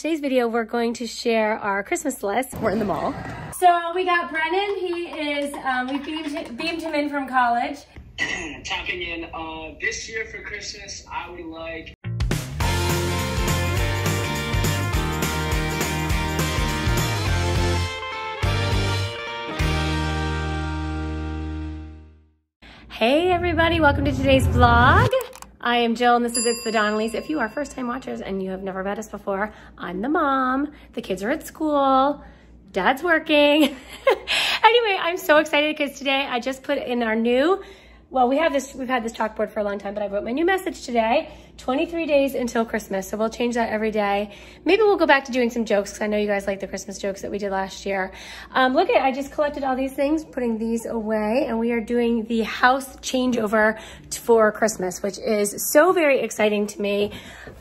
today's video, we're going to share our Christmas list. We're in the mall. So we got Brennan. He is, we beamed him in from college. Tapping in, this year for Christmas, I would like... Hey everybody, welcome to today's vlog. I am Jill and this is It's the Donnellys. If you are first time watchers and you have never met us before, I'm the mom, the kids are at school, dad's working. Anyway, I'm so excited because today I just put in our new, well, we've had this chalkboard for a long time, but I wrote my new message today, 23 days until Christmas. So we'll change that every day. Maybe we'll go back to doing some jokes because I know you guys like the Christmas jokes that we did last year. Look at, I just collected all these things, putting these away, and we are doing the house changeover for Christmas, which is so very exciting to me.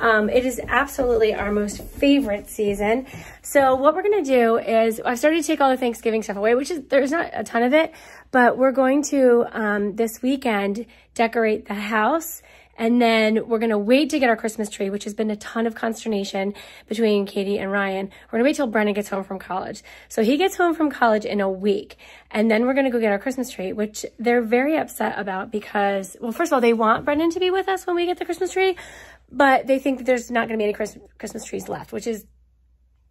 It is absolutely our most favorite season. So what we're gonna do is, I've started to take all the Thanksgiving stuff away, which is, there's not a ton of it, but we're going to, this weekend, decorate the house. And then we're gonna wait to get our Christmas tree, which has been a ton of consternation between Katie and Ryan. We're gonna wait till Brennan gets home from college. So he gets home from college in a week. And then we're gonna go get our Christmas tree, which they're very upset about because, well, first of all, they want Brennan to be with us when we get the Christmas tree, but they think that there's not gonna be any Christmas trees left, which is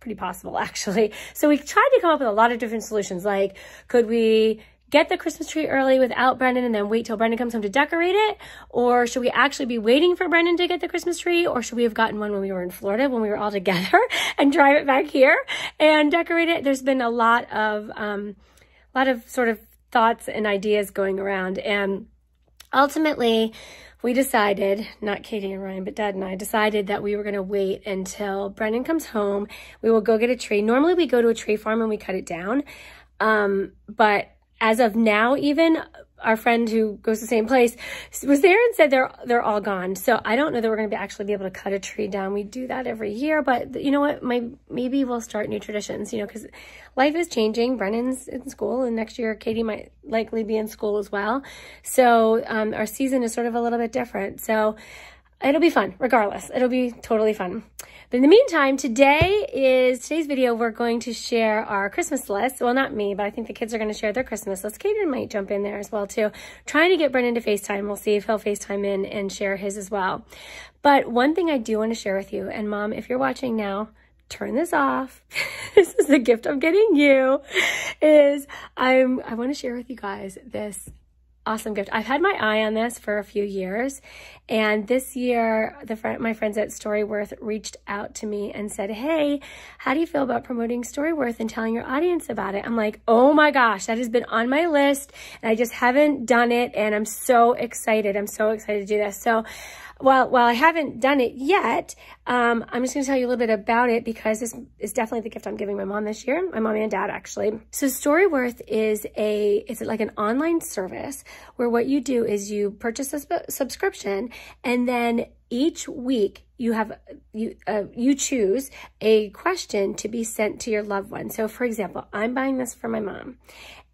pretty possible actually. So we tried to come up with a lot of different solutions. Like, could we get the Christmas tree early without Brennan and then wait till Brennan comes home to decorate it? Or should we actually be waiting for Brennan to get the Christmas tree? Or should we have gotten one when we were in Florida, when we were all together, and drive it back here and decorate it? There's been a lot of sort of thoughts and ideas going around. And ultimately, we decided, not Katie and Ryan, but Dad and I decided that we were gonna wait until Brennan comes home. We will go get a tree. Normally we go to a tree farm and we cut it down. But as of now, even our friend who goes to the same place was there and said they're all gone. So I don't know that we're going to actually be able to cut a tree down. We do that every year, but you know what? Maybe we'll start new traditions, you know, because life is changing. Brennan's in school, and next year Katie might likely be in school as well. So our season is sort of a little bit different. So it'll be fun regardless. It'll be totally fun. But in the meantime, today's video, we're going to share our Christmas list. Well, not me, but I think the kids are going to share their Christmas list. Caden might jump in there as well too. Trying to get Brennan to FaceTime. We'll see if he'll FaceTime in and share his as well. But one thing I do want to share with you, and Mom, if you're watching now, turn this off. This is the gift I'm getting you, is I want to share with you guys this awesome gift. I've had my eye on this for a few years, and this year my friends at StoryWorth reached out to me and said, hey, how do you feel about promoting StoryWorth and telling your audience about it? I'm like, oh my gosh, that has been on my list and I just haven't done it, and I'm so excited. I'm so excited to do this. So while I haven't done it yet, I'm just going to tell you a little bit about it because this is definitely the gift I'm giving my mom this year, my mom and dad actually. So StoryWorth is it's like an online service where what you do is you purchase a subscription, and then each week you choose a question to be sent to your loved one. So for example, I'm buying this for my mom,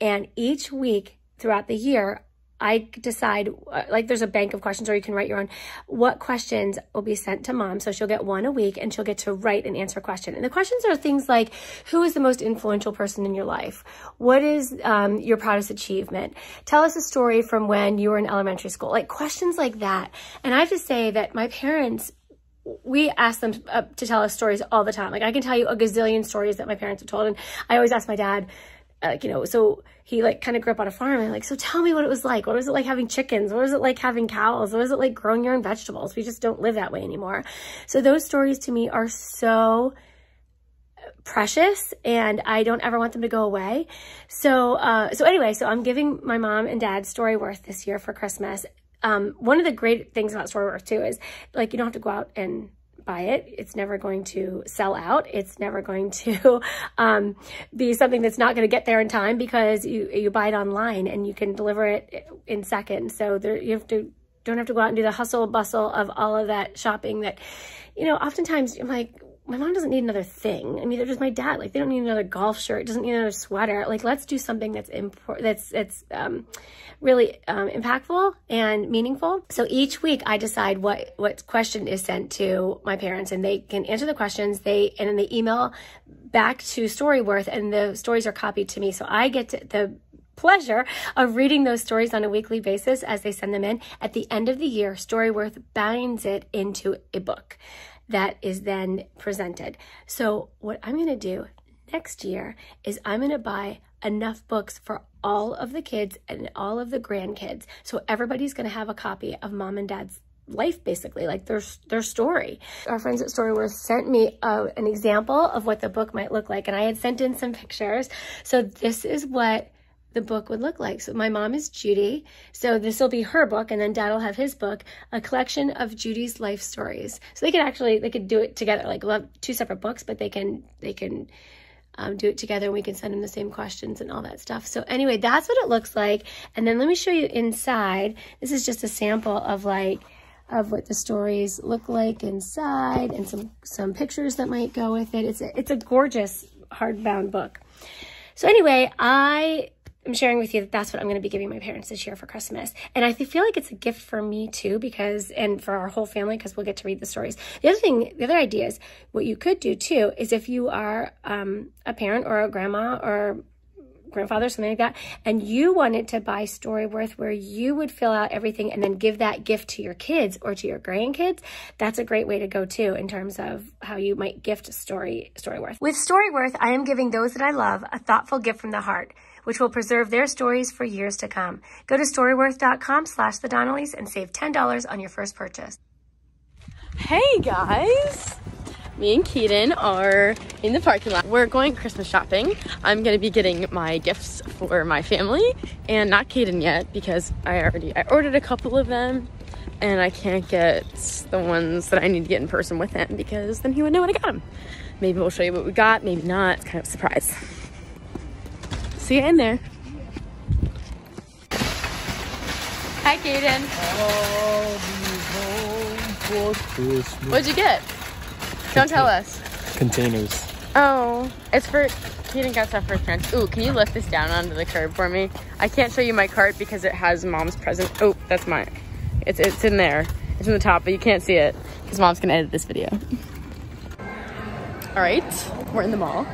and each week throughout the year, I decide, like there's a bank of questions, or you can write your own, what questions will be sent to Mom. So she'll get one a week, and she'll get to write and answer a question. And the questions are things like, who is the most influential person in your life? What is your proudest achievement? Tell us a story from when you were in elementary school, like questions like that. And I have to say that my parents, we ask them to tell us stories all the time. Like I can tell you a gazillion stories that my parents have told. And I always ask my dad, you know, so he like kind of grew up on a farm, and like, so tell me what it was like. What was it like having chickens? What was it like having cows? What was it like growing your own vegetables? We just don't live that way anymore. So those stories to me are so precious, and I don't ever want them to go away. So, so I'm giving my mom and dad StoryWorth this year for Christmas. One of the great things about StoryWorth too is like, you don't have to go out and buy it. It's never going to sell out. It's never going to be something that's not going to get there in time, because you buy it online and you can deliver it in seconds. So you don't have to go out and do the hustle bustle of all of that shopping that, you know, oftentimes I'm like, my mom doesn't need another thing. I mean, they're just my dad. Like, they don't need another golf shirt. Doesn't need another sweater. Like, let's do something that's important. That's really impactful and meaningful. So each week I decide what question is sent to my parents, and they can answer the questions. And then they email back to StoryWorth, and the stories are copied to me. So I get to the pleasure of reading those stories on a weekly basis as they send them in. At the end of the year, StoryWorth binds it into a book that is then presented. So what I'm going to do next year is I'm going to buy enough books for all of the kids and all of the grandkids. So everybody's going to have a copy of mom and dad's life, basically, like their story. Our friends at StoryWorth sent me an example of what the book might look like, and I had sent in some pictures. So this is what the book would look like. So my mom is Judy, so this will be her book, and then dad will have his book, a collection of Judy's life stories. So they could do it together, like we'll have two separate books, but they can do it together, and we can send them the same questions and all that stuff. So anyway, that's what it looks like. And then let me show you inside. This is just a sample of what the stories look like inside, and some pictures that might go with it. It's a gorgeous hardbound book. So anyway, I'm sharing with you that that's what I'm going to be giving my parents this year for Christmas. And I feel like it's a gift for me too, because, and for our whole family, because we'll get to read the stories. The other idea is what you could do too, is if you are a parent or a grandma or grandfather, something like that, and you wanted to buy StoryWorth where you would fill out everything and then give that gift to your kids or to your grandkids, that's a great way to go too, in terms of how you might gift StoryWorth. With StoryWorth, I am giving those that I love a thoughtful gift from the heart, which will preserve their stories for years to come. Go to StoryWorth.com/TheDonnellys and save $10 on your first purchase. Hey guys! Me and Caden are in the parking lot. We're going Christmas shopping. I'm gonna be getting my gifts for my family, and not Caden yet, because I ordered a couple of them and I can't get the ones that I need to get in person with him, because then he would know when I got him. Maybe we'll show you what we got, maybe not. It's kind of a surprise. See you in there. Hi Caden. What'd you get? Don't tell us. Containers. Oh, it's for, he didn't get stuff for his parents. Ooh, can you lift this down onto the curb for me? I can't show you my cart because it has mom's present. Oh, that's mine. It's in there. It's in the top, but you can't see it because mom's gonna edit this video. All right, we're in the mall.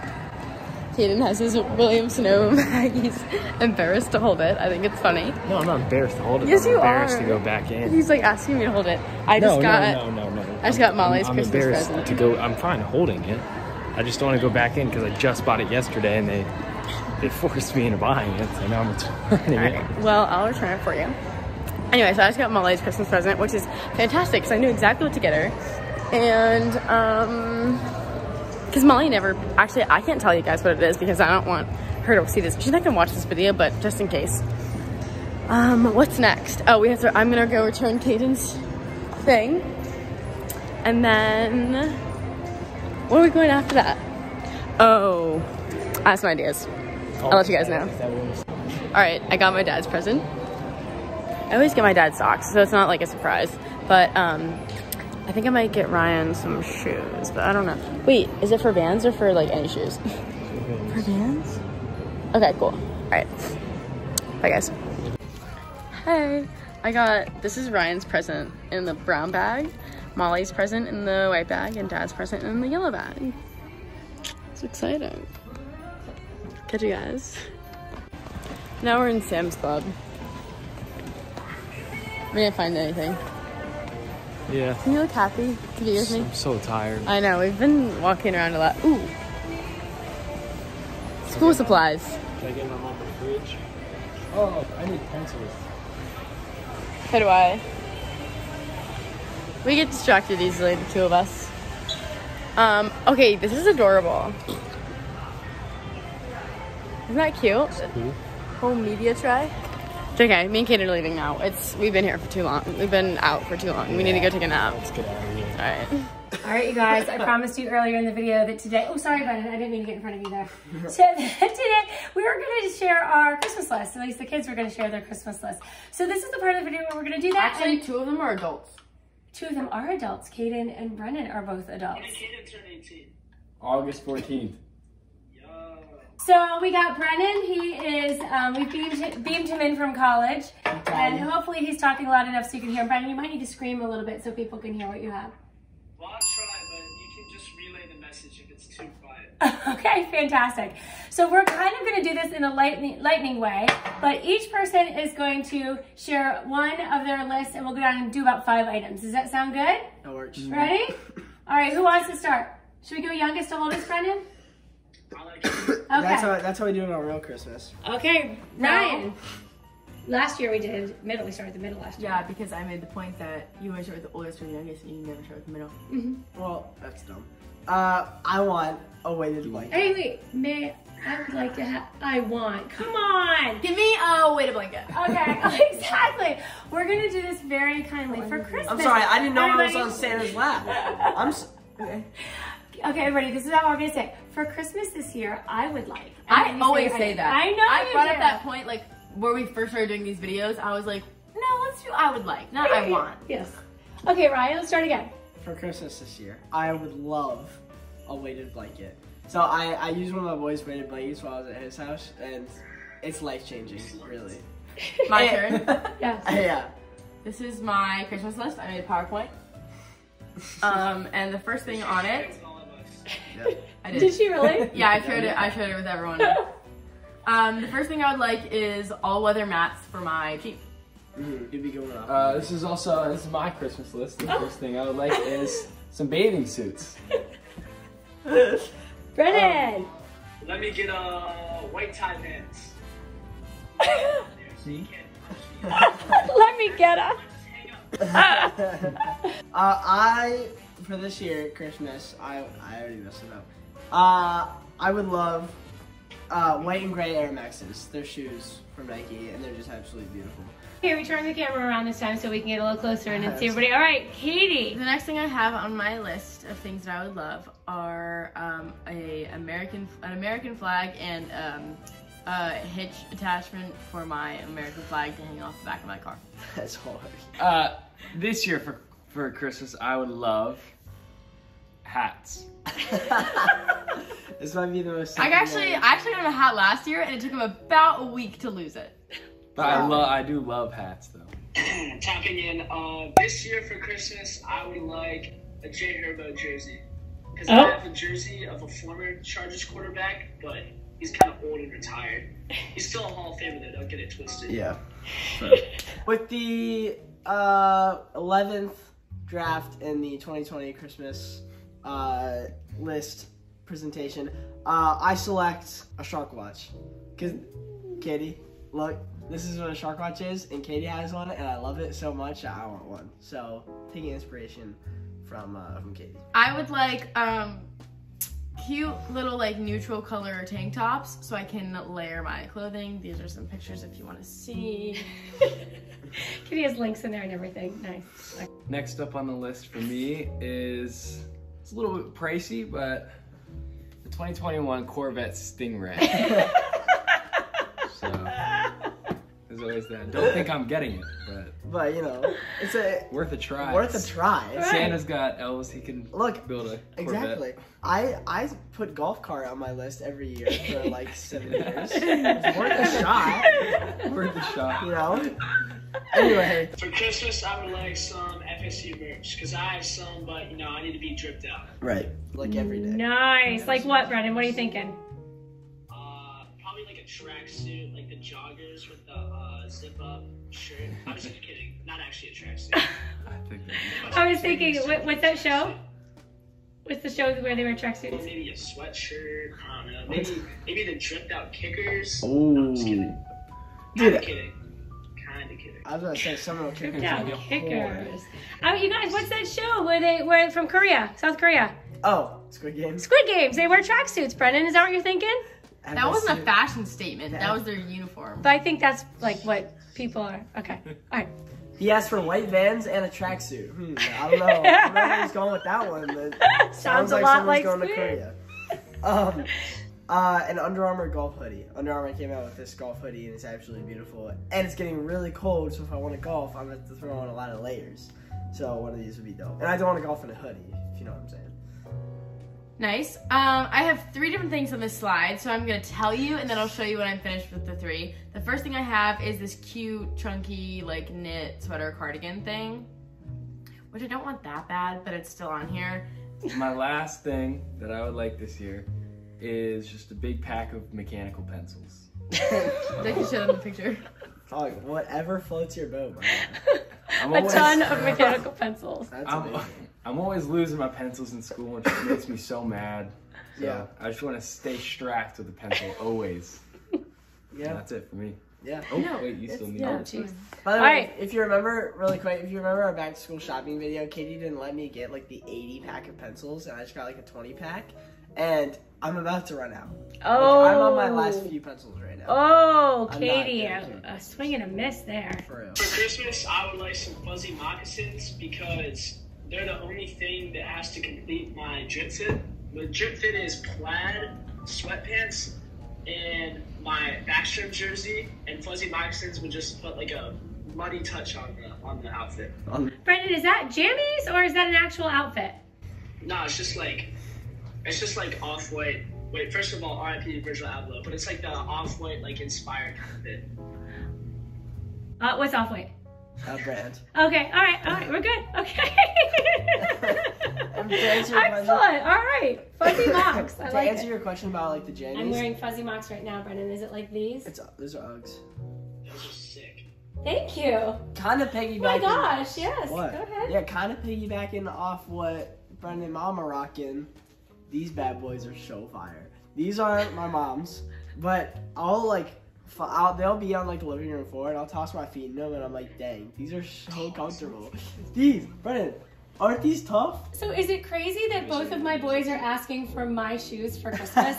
Caden has his William Snow bag. He's embarrassed to hold it. I think it's funny. No, I'm not embarrassed to hold it. Yes, I'm embarrassed to go back in. He's like asking me to hold it. I just got Molly's Christmas present. I'm fine holding it. I just don't want to go back in because I just bought it yesterday and they forced me into buying it. So now I'm returning it. Well, I'll return it for you. Anyway, so I just got Molly's Christmas present, which is fantastic because I knew exactly what to get her. And because Molly never, actually, I can't tell you guys what it is because I don't want her to see this. She's not gonna watch this video, but just in case. What's next? Oh, I'm gonna go return Caden's thing. And then, what are we going after that? Oh, I have some ideas. I'll let you guys know. All right, I got my dad's present. I always get my dad socks, so it's not like a surprise, but I think I might get Ryan some shoes, but I don't know. Wait, is it for Vans or for like any shoes? For Vans? Okay, cool. All right. Bye guys. Hey, this is Ryan's present in the brown bag, Molly's present in the white bag, and dad's present in the yellow bag. It's exciting. Catch you guys. Now we're in Sam's Club. We didn't find anything. Yeah. Can you look happy to be with me? I'm so tired. I know, we've been walking around a lot. Ooh. School supplies. Can I get them off the fridge? Oh, I need pencils. So do I. We get distracted easily, the two of us. Okay, this is adorable. Isn't that cute? Cool. Whole media try. Okay, me and Katie are leaving now. We've been here for too long. We've been out for too long. We need to go take a nap. Let's get out of here. All right. All right, you guys, I promised you earlier in the video that today, oh, sorry, Brennan, I didn't mean to get in front of you there. So today, we were going to share our Christmas list. At least the kids were going to share their Christmas list. So this is the part of the video where we're going to do that. Actually, two of them are adults. Two of them are adults. Caden and Brennan are both adults. And Caden turned 18. August 14th. Yeah. So we got Brennan. He is, we beamed him in from college. And hopefully he's talking loud enough so you can hear him. Brennan, you might need to scream a little bit so people can hear what you have. Well, I'll try, but you can just relay the message if it's too quiet. Okay, fantastic. So we're kind of going to do this in a lightning way, but each person is going to share one of their lists, and we'll go down and do about 5 items. Does that sound good? That works. Ready? All right, who wants to start? Should we go youngest to oldest, Brennan? I like it. Okay. That's how we do it on real Christmas. Okay, Ryan. Last year we did middle. We started the middle last year. Yeah, because I made the point that you always start with the oldest or the youngest, and you never start with the middle. Mm-hmm. Well, that's dumb. I want a weighted blanket. Hey, wait, I would like to have. I want. Come on, give me a weighted blanket. Okay, exactly. We're gonna do this very kindly for Christmas. I'm sorry, I didn't know I was on Santa's lap. Okay. Okay, everybody, this is how I'm gonna say. For Christmas this year, I would like. I always say that. I know. I brought up that point like. Where we first started doing these videos, I was like, no, let's do I would like, not I want. Yes. Okay, Ryan, let's start again. For Christmas this year, I would love a weighted blanket. So I used one of my boys' weighted blankets while I was at his house, and it's life-changing, really. My turn? Yes. Yeah. This is my Christmas list. I made a PowerPoint. And the first thing on it... Yeah. I did. Did she really? Yeah, I shared it with everyone. The first thing I would like is all-weather mats for my Jeep. This is my Christmas list. The first thing I would like is some bathing suits. Brennan! Let me get a white tie Vans. Let me get a... for this year, Christmas, I already messed it up. I would love... white and gray Air Maxes. They're shoes from Nike, and they're just absolutely beautiful. Here, we turn the camera around this time so we can get a little closer and see everybody. All right, Katie. The next thing I have on my list of things that I would love are an American flag and a hitch attachment for my American flag to hang off the back of my car. That's hard. This year for Christmas, I would love hats. This might be the most. I actually had a hat last year, and it took him about a week to lose it. But wow. I do love hats, though. Tapping in. This year for Christmas, I would like a J. Herbert jersey because I have a jersey of a former Chargers quarterback, but he's kind of old and retired. He's still a Hall of Famer, though. Don't get it twisted. Yeah. With the 11th draft in the 2020 Christmas list. Presentation, I select a shark watch because Katie, look, this is what a shark watch is, and Katie has one, and I love it so much I want one. So taking inspiration from Katie. I would like cute little like neutral color tank tops so I can layer my clothing. These are some pictures if you want to see. Katie has links in there and everything. Nice. Okay. Next up on the list for me is it's a little bit pricey, but. 2021 Corvette Stingray. So, there's always that. Don't think I'm getting it, but you know, it's worth a try. Worth a try. Right. Santa's got elves. He can build a Corvette. Exactly. I put golf cart on my list every year for like 7 years. It's worth a shot. Worth a shot. You know. Anyway. For Christmas, I would like some FSU merch, because I have some, but, you know, I need to be dripped out. Right. Like every day. Nice. Like what, Brennan? What are you thinking? Probably like a tracksuit, like the joggers with the zip-up shirt. I was just kidding. Not actually a tracksuit. I was thinking, what's that show? What's the show where they wear tracksuits? Well, maybe a sweatshirt. I don't know. Maybe the dripped-out kickers. Oh. No, I'm just kidding. Dude. I'm kidding. I was gonna say someone kickers. Kickers. Oh, you guys, what's that show where they were from Korea, South Korea? Oh, Squid Games. Squid Games. They wear tracksuits. Brennan, is that what you're thinking? That wasn't a fashion statement. That was their uniform. But I think that's like what people are. Okay. All right. He asked for white Vans and a tracksuit. I don't know. I don't know where he's going with that one. It sounds like someone's going to Korea. An Under Armour golf hoodie. Under Armour came out with this golf hoodie and it's absolutely beautiful. And it's getting really cold, so if I want to golf, I'm going to have to throw on a lot of layers. So one of these would be dope. And I don't want to golf in a hoodie, if you know what I'm saying. Nice. I have three different things on this slide, so I'm gonna tell you and then I'll show you when I'm finished with the three. The first thing I have is this cute, chunky, like knit sweater cardigan thing, which I don't want that bad, but it's still on here. My last thing that I would like this year is just a big pack of mechanical pencils. They can show them the picture. Probably whatever floats your boat, man. A ton of mechanical pencils. That's amazing. I'm always losing my pencils in school, which makes me so mad. So yeah. I just want to stay strapped with the pencil always. Yeah. And that's it for me. Yeah. Oh, no, wait, you still need it. Yeah, by the way, right. If you remember, really quick, if you remember our back to school shopping video, Katie didn't let me get like the 80 pack of pencils, and I just got like a 20 pack. And I'm about to run out. Oh. Like, I'm on my last few pencils right now. Oh, Katie, a swing and a miss there. For real. For Christmas, I would like some fuzzy moccasins because they're the only thing that has to complete my drip fit. My drip fit is plaid sweatpants and my backstrom jersey, and fuzzy moccasins would just put like a muddy touch on the outfit. Brennan, is that jammies or is that an actual outfit? No, it's just like off-white. Wait, first of all, RIP Virgil Abloh, but it's like the off-white like inspired outfit. What's off-white? Brand. Okay, all right, we're good. Okay. Excellent. All right, fuzzy mocks. I like it. To answer your question about like the jammies, I'm wearing fuzzy mocks right now, Brennan. Is it like these? These are Uggs. Those are sick. Thank you. Kind of piggybacking. Oh my gosh, yes. What? Go ahead. Yeah, kind of piggybacking off what Brennan and Mom are rocking. These bad boys are so fire. These aren't my mom's, but I'll like. They'll be on like the living room floor, and I'll toss my feet in them, and I'm like, dang, these are so comfortable. These, Brennan, aren't these tough? So is it crazy that both of my boys are asking for my shoes for Christmas? Is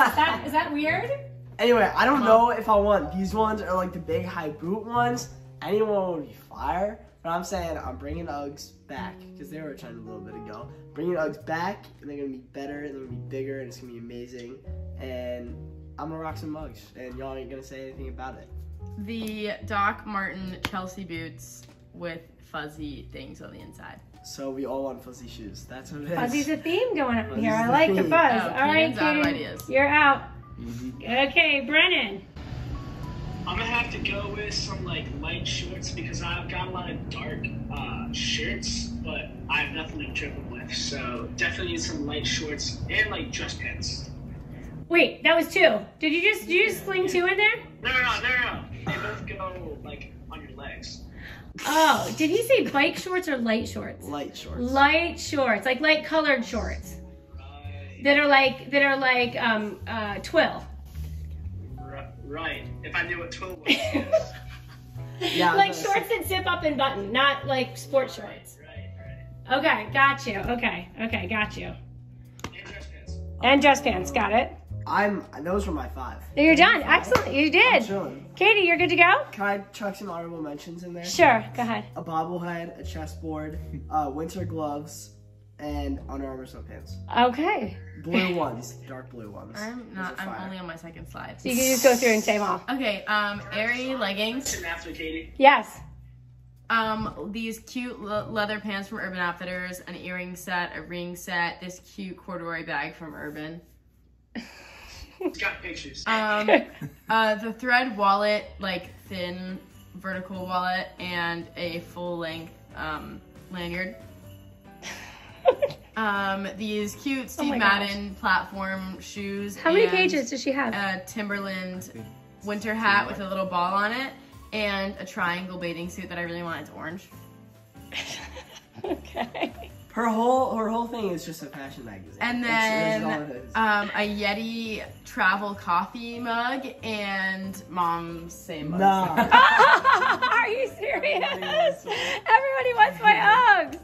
that weird? Anyway, I don't know if I want these ones or like the big high boot ones. Anyone would be fire, but I'm saying I'm bringing Uggs back because they were trying a little bit ago. Bringing Uggs back, and they're gonna be better, and they're gonna be bigger, and it's gonna be amazing, and I'm gonna rock some Uggs, and y'all ain't gonna say anything about it. The Doc Martin Chelsea boots with fuzzy things on the inside. So we all want fuzzy shoes. That's what it is. Fuzzy's a theme going on here. I like the fuzz. Oh, all right, Kaden, you're out. Okay, Brennan. I'm gonna have to go with some like light shorts because I've got a lot of dark shirts, but I have nothing to trip them with. So definitely need some light shorts and like dress pants. Wait, that was two. Did you just sling two in there? No. They both go like on your legs. Oh, did he say bike shorts or light shorts? Light shorts. Light shorts, like light colored shorts. Right. That are like twill. Right. If I knew what twill was. Yeah. Like shorts that zip up and button, not like sport shorts. Right. Okay, got you. Okay, got you. And dress pants. Got it. Those were my five. You're done. Excellent. You did. Katie, you're good to go? Can I chuck some honorable mentions in there? Sure. Go ahead. A bobblehead, a chessboard, winter gloves, and Under Armour sweatpants. Okay. Blue ones. Dark blue ones. I'm only on my second slide. So you can just go through and save off. Okay. Airy leggings. Yes. These cute leather pants from Urban Outfitters, an earring set, a ring set, this cute corduroy bag from Urban. It's got pictures. The thread wallet, like thin vertical wallet, and a full length lanyard. These cute Steve Madden platform shoes. How many pages does she have? A Timberland winter hat with a little ball on it, and a triangle bathing suit that I really want. It's orange. Okay. Her whole thing is just a fashion magazine. And then a Yeti travel coffee mug and Mom's same mug. No. Oh, are you serious? Everybody wants my Uggs.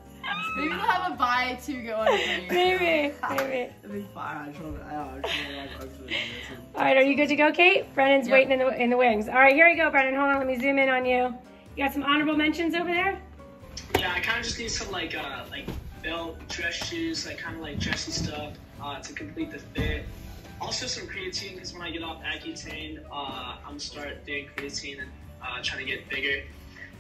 Maybe we'll have a buy two go on here. Maybe. It'll be fine. All right, are you good to go, Kate? Brennan's waiting in the wings. All right, here we go, Brennan. Hold on, let me zoom in on you. You got some honorable mentions over there? Yeah, I kind of just need some like belt, dress shoes, like kind of like dressy stuff to complete the fit. Also some creatine, because when I get off Accutane, I'm gonna start doing creatine and trying to get bigger.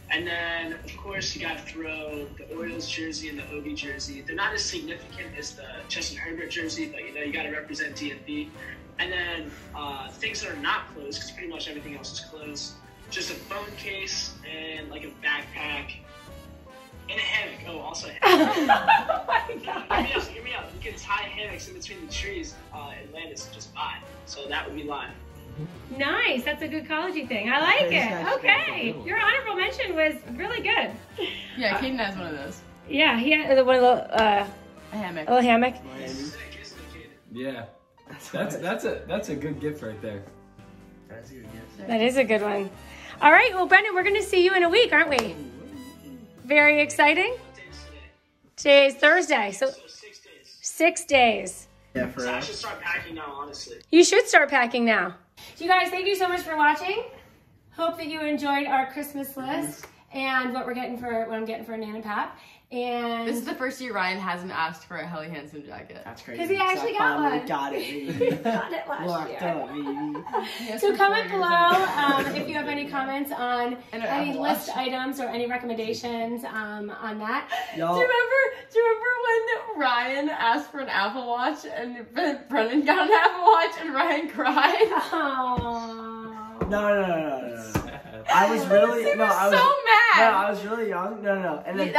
And then, of course, you got to throw the Orioles jersey and the Obi jersey. They're not as significant as the Justin Herbert jersey, but, you know, you got to represent DFB. And then things that are not closed, because pretty much everything else is closed, just a phone case and, like, a backpack and a hammock. Oh, also a hammock. Oh, my God. Hear me out. You can tie hammocks in between the trees in Landis and just buy. So that would be live. Nice. That's a good collegey thing. I like it. Okay. Your honorable mention was really good. Yeah, Caden has one of those. Yeah, he had one of the a hammock. A little hammock. Yeah. That's a good gift right there. That's a good gift. That is a good one. All right. Well, Brendan, we're going to see you in a week, aren't we? Very exciting. Today's Thursday. So 6 days. 6 days. Yeah, for us. So I should start packing now, honestly. You should start packing now. You guys, thank you so much for watching. Hope that you enjoyed our Christmas list and what I'm getting for Nan and Pap. And this is the first year Ryan hasn't asked for a Helly Hansen jacket. That's crazy. Because he actually got one. He got it last year. So comment below if you have any comments on any list items or any recommendations on that. Do you remember when Ryan asked for an Apple Watch and Brennan got an Apple Watch and Ryan cried? Aww. No. I was so mad. No, I was really young. No. And then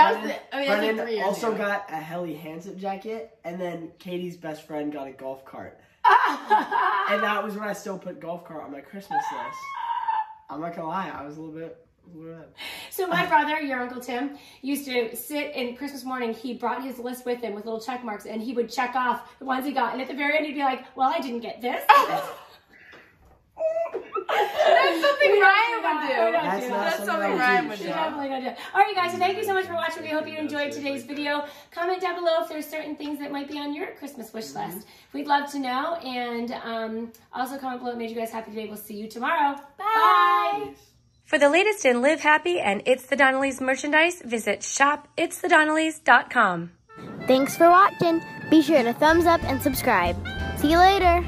Brennan also got a Helly Hansen jacket, and then Katie's best friend got a golf cart. And that was when I still put golf cart on my Christmas list. I'm not gonna lie, I was a little bit. So my brother, your Uncle Tim, used to sit in Christmas morning. He brought his list with him with little check marks, and he would check off the ones he got. And at the very end, he'd be like, "Well, I didn't get this." That's something Ryan would do. That's something Ryan would do. All right, guys, so thank you so much for watching. We hope you enjoyed today's video. Comment down below if there's certain things that might be on your Christmas wish list. We'd love to know. And also comment below what made you guys happy today. We'll see you tomorrow. Bye. For the latest in Live Happy and It's the Donnellys merchandise, visit ShopItstheDonnellys.com. Thanks for watching. Be sure to thumbs up and subscribe. See you later.